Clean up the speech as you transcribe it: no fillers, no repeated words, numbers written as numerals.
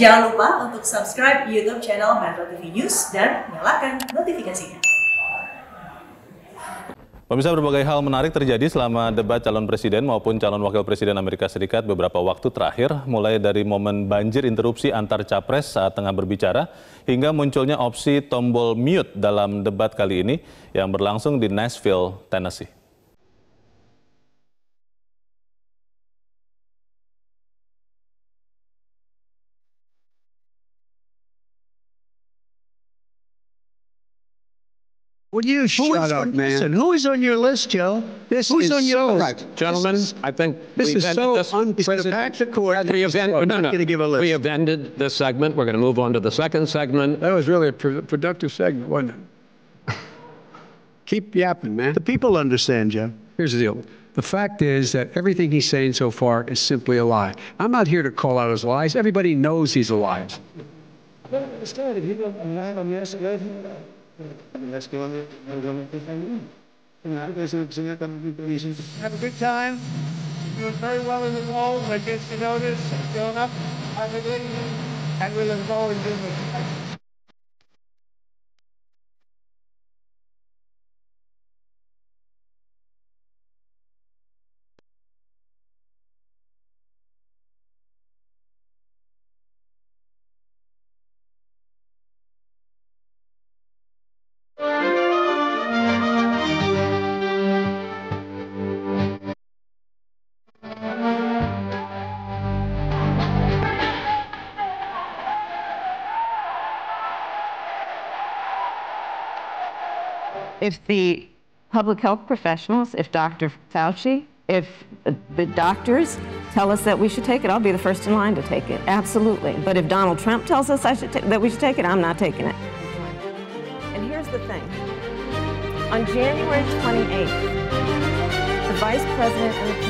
Jangan lupa untuk subscribe YouTube channel Metro TV News dan nyalakan notifikasinya. Pemirsa, berbagai hal menarik terjadi selama debat calon presiden maupun calon wakil presiden Amerika Serikat beberapa waktu terakhir, mulai dari momen banjir interupsi antar capres saat tengah berbicara, hingga munculnya opsi tombol mute dalam debat kali ini yang berlangsung di Nashville, Tennessee. Would you shut up, man? Listen, who is on your list, Joe? Who's on your list? Gentlemen, I think this is so unprecedented. We're not going to give a list. We have ended this segment. We're going to move on to the second segment. That was really a productive segment, wasn't it? Keep yapping, man. The people understand, Joe. Here's the deal. The fact is that everything he's saying so far is simply a lie. I'm not here to call out his lies. Everybody knows he's a liar. Have a good time. Doing very well in the polls. I guess you noticed. Going up. I'm a good evening. And we look forward to it. If the public health professionals, if Dr. Fauci, if the doctors tell us that we should take it, I'll be the first in line to take it, absolutely. But if Donald Trump tells us that we should take it, I'm not taking it. And here's the thing. On January 28th, the Vice President and the President